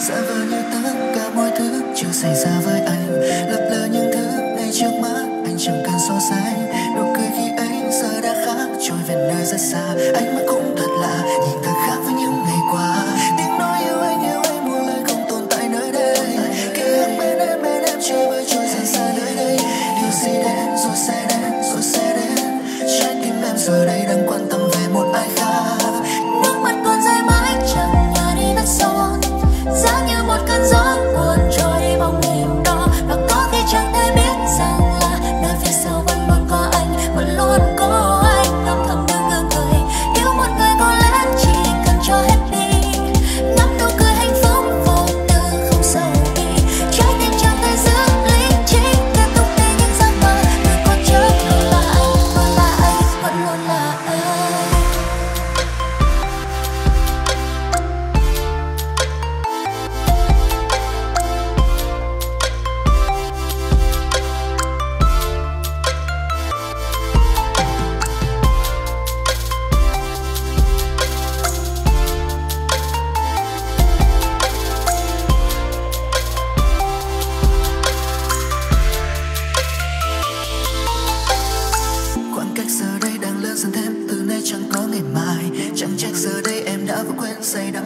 giả vờ như tất cả mọi thứ chưa xảy ra với anh, lấp lờ những thứ ngay trước mắt anh chẳng cần so sánh. Nụ cười khi anh giờ đã khác, trôi về nơi rất xa. Ánh mắt cũng thật lạ, nhìn thật khác với những ngày qua. Tiếng nói yêu anh một lời không tồn tại nơi đây. Ký ức bên em chơi vơi trôi dần xa nơi đây. Điều gì đến rồi sẽ đến, rồi sẽ đến. Trái tim em giờ đây đang quan tâm về một ai khác. Nước mắt còn rơi mãi chẳng nhòa đi mất rồi. Giá như một cơn gió cuốn trôi đi bóng đêm đó, và có khi chẳng thể biết rằng là nơi phía sau vẫn luôn có anh, vẫn luôn có anh. Âm thầm nâng ngơ cười, yêu một người có lẽ chỉ cần cho hết đi, ngắm nụ cười hạnh phúc vô tư không sầu đi. Trái tim chẳng thể giữ lý trí, tiếp tục đi những giấc mơ. Người còn trước luôn là anh, vẫn là anh, vẫn luôn là anh.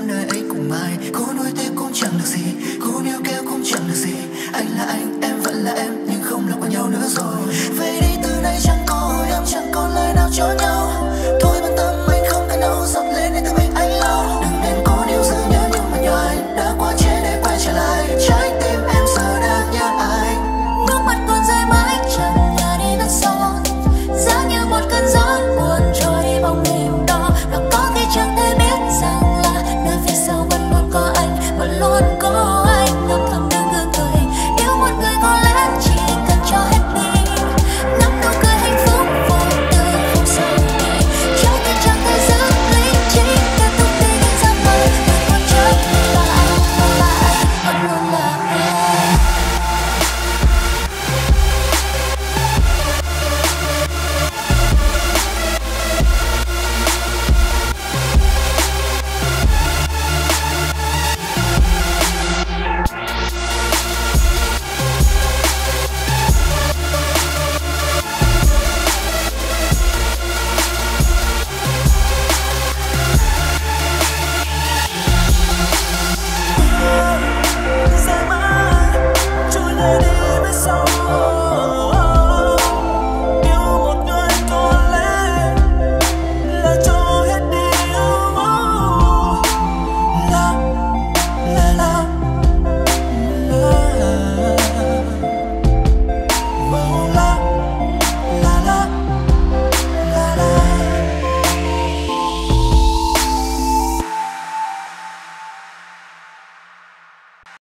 Nơi ấy cùng ai, cố nuối tiếc cũng chẳng được gì, cố níu kéo cũng chẳng được gì. Anh là anh, em